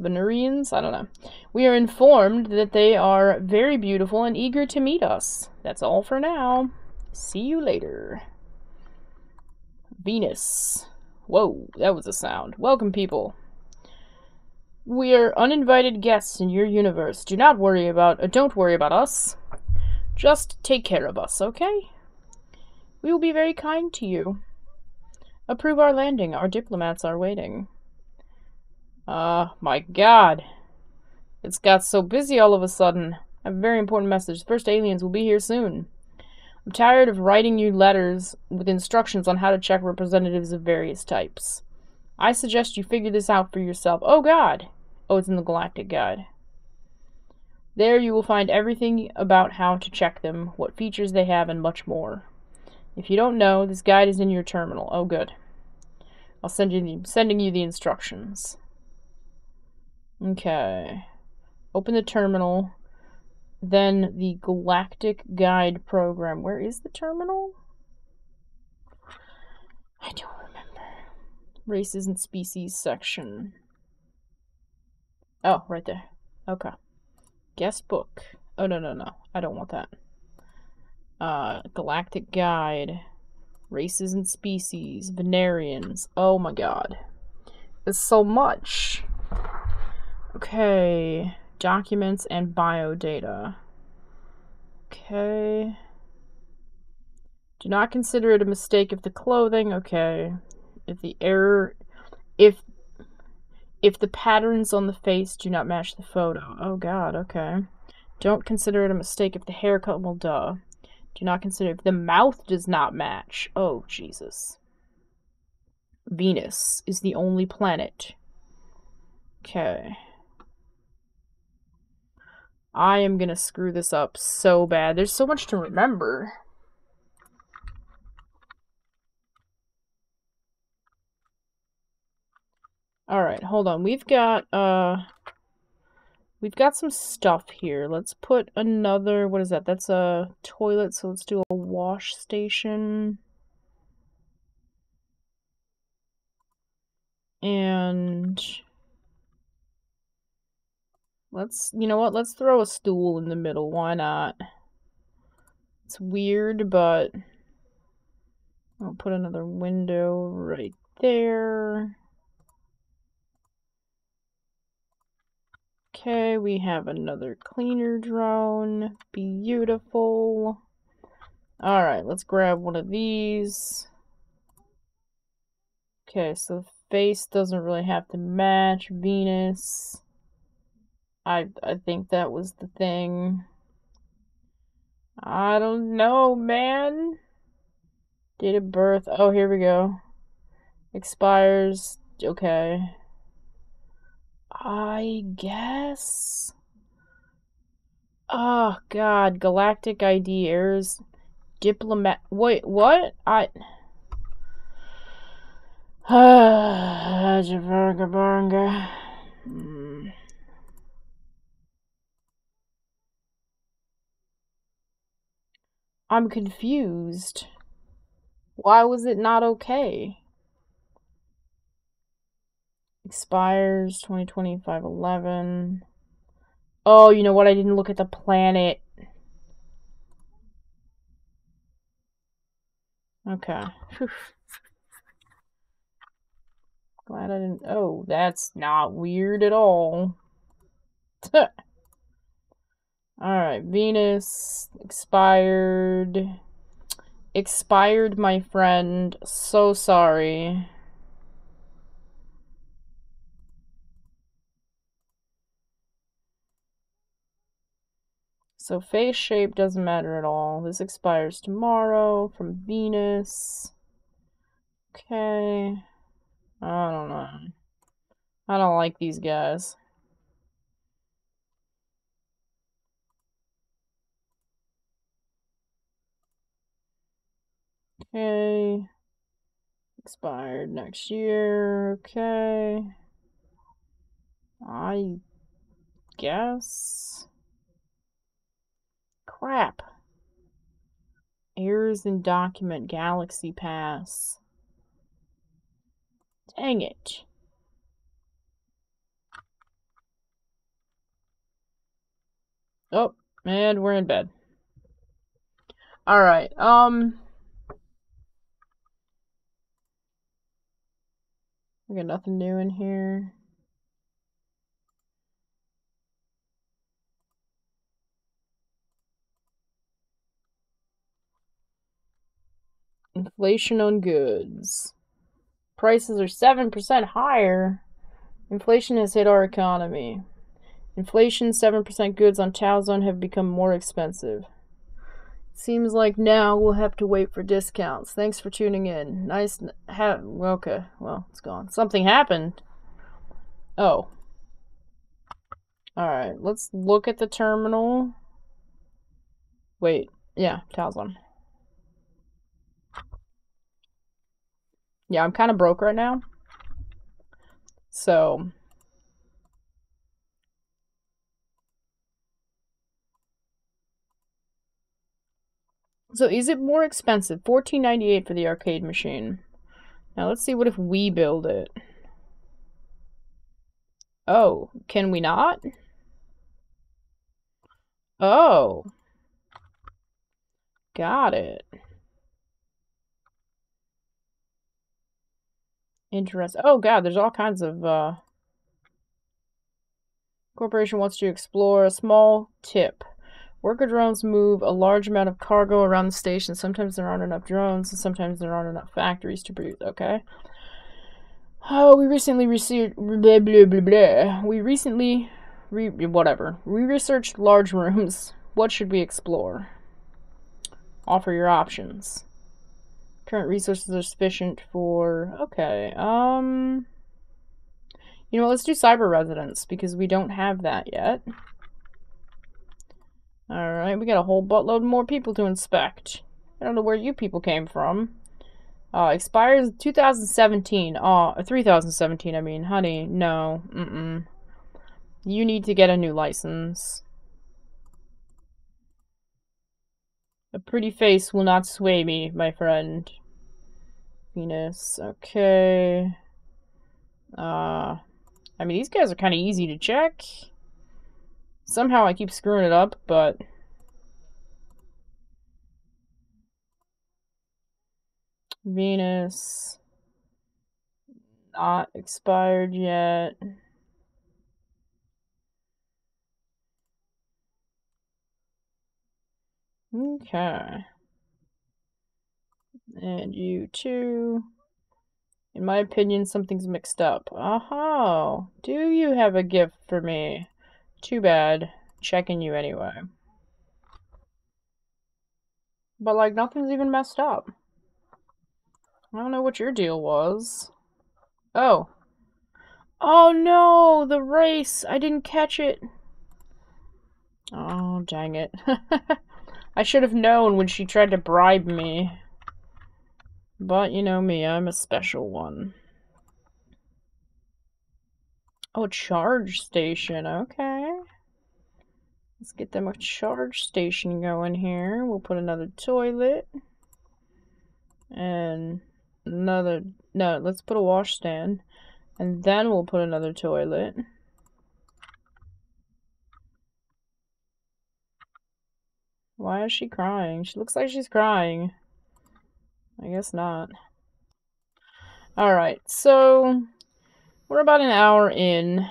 Venerians? I don't know. We are informed that they are very beautiful and eager to meet us. That's all for now. See you later. Venus. Whoa, that was a sound. Welcome, people. We are uninvited guests in your universe. Don't worry about us. Just take care of us, okay? We will be very kind to you. Approve our landing. Our diplomats are waiting. My God. It's got so busy all of a sudden. I have a very important message. First aliens will be here soon. I'm tired of writing you letters with instructions on how to check representatives of various types. I suggest you figure this out for yourself. Oh, God. Oh, it's in the Galactic Guide. There you will find everything about how to check them, what features they have, and much more. If you don't know, this guide is in your terminal. Oh, good. I'll send you the instructions. Okay. Open the terminal. Then the Galactic Guide program. Where is the terminal? I don't remember. Races and species section. Oh, right there. Okay. Guest book. Oh, no, no, no. I don't want that. Galactic Guide, races and species, Venerians. Oh my God, it's so much. Okay, documents and bio data. Okay. Do not consider it a mistake if the clothing. Okay, if the patterns on the face do not match the photo. Oh God. Okay. Don't consider it a mistake if the haircut. Well, duh. Do not consider if the mouth does not match. Oh, Jesus. Venus is the only planet. Okay. I am gonna screw this up so bad. There's so much to remember. Alright, hold on. We've got some stuff here. Let's put another, what is that? That's a toilet, so let's do a wash station. And let's, you know what? Let's throw a stool in the middle. Why not? It's weird, but I'll put another window right there. Okay, we have another cleaner drone. Beautiful. Alright, let's grab one of these. Okay, so the face doesn't really have to match Venus. I think that was the thing. I don't know, man. Date of birth. Oh, here we go. Expires. Okay. I guess. Oh, God. Galactic ID errors. Diplomat. Wait, what? I'm confused. Why was it not okay? Expires 2025-11. Oh, you know what? I didn't look at the planet. Okay. Glad I didn't. Oh, that's not weird at all. Alright, Venus. Expired. Expired, my friend. So sorry. So face shape doesn't matter at all. This expires tomorrow from Venus. Okay. I don't know. I don't like these guys. Okay. Expired next year. Okay. I guess. Crap. Errors in document Galaxy Pass. Dang it. Oh, and we're in bed. Alright, we got nothing new in here. Inflation on goods. Prices are 7% higher. Inflation has hit our economy. Inflation, 7% goods on Tau Zone have become more expensive. Seems like now we'll have to wait for discounts. Thanks for tuning in. Nice okay, well, it's gone. Something happened. Oh. Alright, let's look at the terminal. Wait, yeah, Tau Zone. Yeah, I'm kind of broke right now. So. So is it more expensive? $14.98 for the arcade machine. Now let's see, what if we build it? Oh, can we not? Oh. Got it. Interesting. Oh God, there's all kinds of, Corporation wants to explore a small tip. Worker drones move a large amount of cargo around the station. Sometimes there aren't enough drones, and sometimes there aren't enough factories to produce. Okay. Oh, we recently received... Blah, blah, blah, blah. We recently... whatever. We researched large rooms. What should we explore? Offer your options. Current resources are sufficient for... Okay, you know what, let's do cyber residence, because we don't have that yet. Alright, we got a whole buttload more people to inspect. I don't know where you people came from. Expires 2017. 3017, I mean. Honey, no. Mm-mm. You need to get a new license. A pretty face will not sway me, my friend. Venus, okay. I mean, these guys are kind of easy to check. Somehow I keep screwing it up, but... Venus. Not expired yet. Okay. And you too. In my opinion, something's mixed up. Oh, do you have a gift for me? Too bad. Checking you anyway. But, like, nothing's even messed up. I don't know what your deal was. Oh. Oh, no! The race! I didn't catch it! Oh, dang it. I should have known when she tried to bribe me. But, you know me, I'm a special one. Oh, charge station, okay. Let's get them a charge station going here. We'll put another toilet. And another, no, let's put a washstand. And then we'll put another toilet. Why is she crying? She looks like she's crying. I guess not. Alright, so we're about an hour in.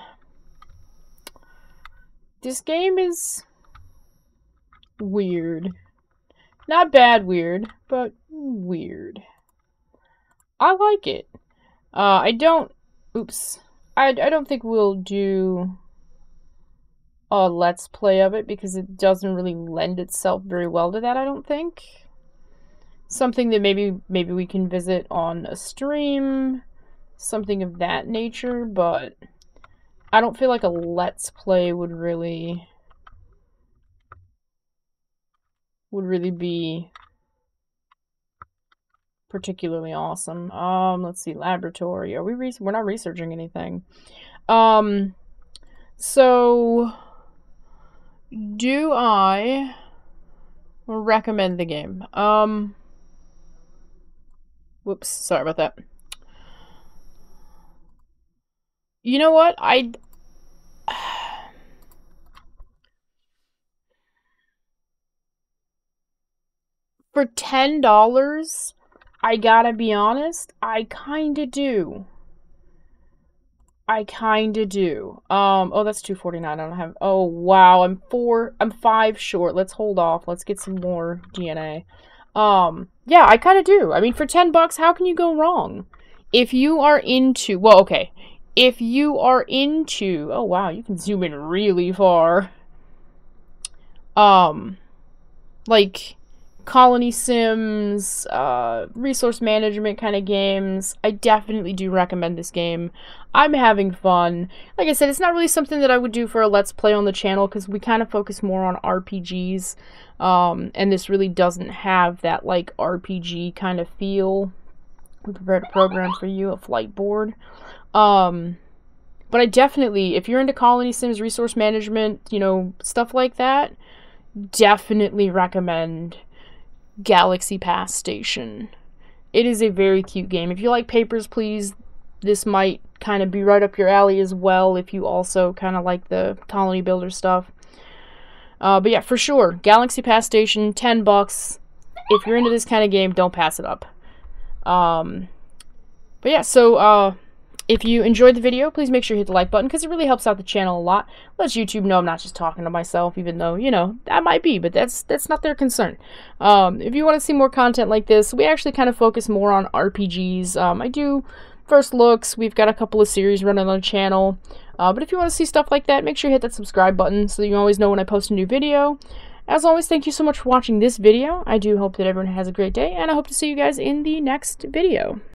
This game is weird. Not bad weird, but weird. I like it. I don't... Oops. I don't think we'll do a Let's Play of it because it doesn't really lend itself very well to that, I don't think. Something that maybe we can visit on a stream, something of that nature, but I don't feel like a Let's Play would really be particularly awesome. Let's see, laboratory. Are we we're not researching anything. So do I recommend the game? Whoops, sorry about that. You know what? For $10, I gotta be honest, I kinda do. Oh, that's $2.49. I don't have... Oh, wow. I'm five short. Let's hold off. Let's get some more DNA. Yeah, I kind of do. I mean, for $10, how can you go wrong? If you are into, well, okay. If you are into, oh wow, you can zoom in really far. Like colony sims, resource management kind of games, I definitely do recommend this game. I'm having fun. Like I said, it's not really something that I would do for a Let's Play on the channel because we kind of focus more on RPGs, and this really doesn't have that, like, RPG kind of feel. We prepared a program for you, a flight board. But I definitely, if you're into colony sims, resource management, you know, stuff like that, definitely recommend Galaxy Pass Station. It is a very cute game. If you like Papers, Please, this might kind of be right up your alley as well if you also kind of like the colony builder stuff. But yeah, for sure, Galaxy Pass Station, $10. If you're into this kind of game, don't pass it up. But yeah, so if you enjoyed the video, please make sure you hit the like button because it really helps out the channel a lot. Lets YouTube know I'm not just talking to myself, even though, you know, that might be, but that's not their concern. If you want to see more content like this, we actually kind of focus more on RPGs. I do first looks. We've got a couple of series running on the channel. But if you want to see stuff like that, make sure you hit that subscribe button so that you always know when I post a new video. As always, thank you so much for watching this video. I do hope that everyone has a great day, and I hope to see you guys in the next video.